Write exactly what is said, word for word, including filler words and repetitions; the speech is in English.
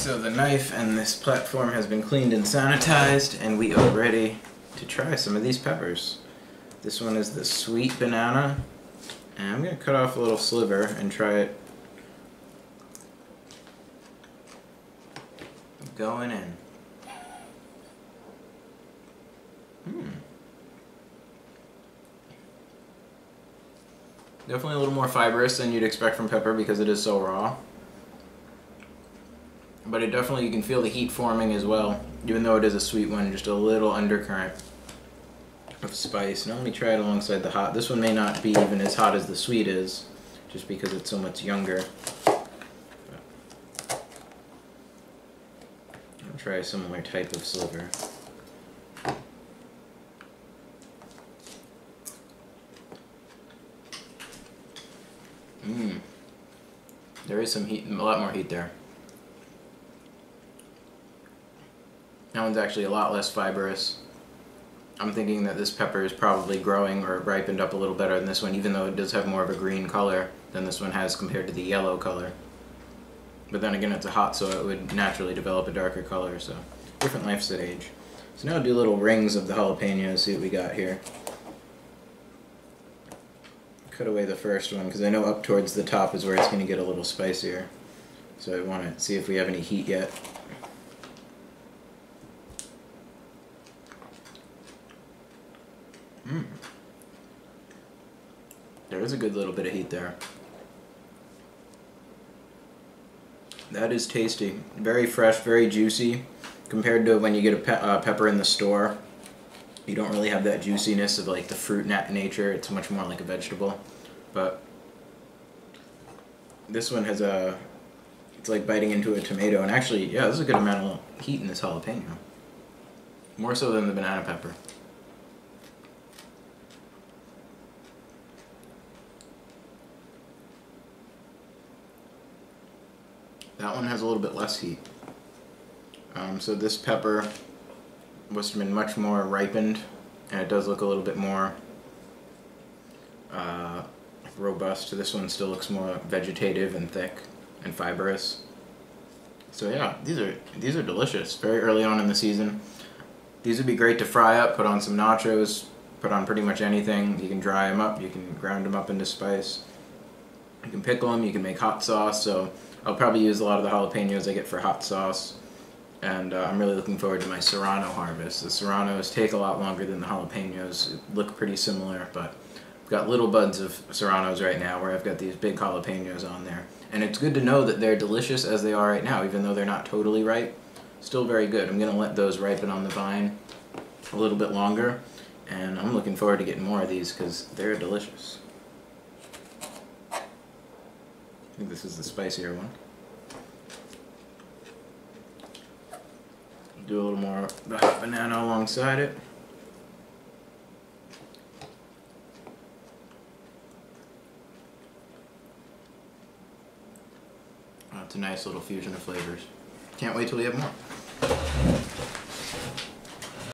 So the knife and this platform has been cleaned and sanitized, and we are ready to try some of these peppers. This one is the sweet banana, and I'm going to cut off a little sliver and try it. Going in. Hmm. Definitely a little more fibrous than you'd expect from pepper because it is so raw. But it definitely, you can feel the heat forming as well, even though it is a sweet one, just a little undercurrent of spice. Now let me try it alongside the hot. This one may not be even as hot as the sweet is, just because it's so much younger. But I'll try a similar type of sliver. Mmm. There is some heat, a lot more heat there. That one's actually a lot less fibrous. I'm thinking that this pepper is probably growing or ripened up a little better than this one, even though it does have more of a green color than this one has compared to the yellow color. But then again, it's a hot, so it would naturally develop a darker color, so different life stage. So now I'll do little rings of the jalapenos, see what we got here. Cut away the first one, because I know up towards the top is where it's going to get a little spicier. So I want to see if we have any heat yet. Mm. There is a good little bit of heat there. That is tasty. Very fresh, very juicy. Compared to when you get a pe uh, pepper in the store, you don't really have that juiciness of like the fruit nat nature. It's much more like a vegetable. But this one has a... It's like biting into a tomato. And actually, yeah, there's a good amount of heat in this jalapeno. More so than the banana pepper. That one has a little bit less heat. Um, so this pepper must have been much more ripened, and it does look a little bit more uh, robust. This one still looks more vegetative and thick and fibrous. So yeah, these are these are delicious. Very early on in the season. These would be great to fry up, put on some nachos, put on pretty much anything. You can dry them up, you can ground them up into spice. You can pickle them, you can make hot sauce, so I'll probably use a lot of the jalapenos I get for hot sauce, and uh, I'm really looking forward to my serrano harvest. The serranos take a lot longer than the jalapenos. It look pretty similar, but I've got little buds of serranos right now where I've got these big jalapenos on there. And it's good to know that they're delicious as they are right now, even though they're not totally ripe. Still very good. I'm going to let those ripen on the vine a little bit longer, and I'm looking forward to getting more of these because they're delicious. I think this is the spicier one. Do a little more of the hot banana alongside it. That's a nice little fusion of flavors. Can't wait till we have more.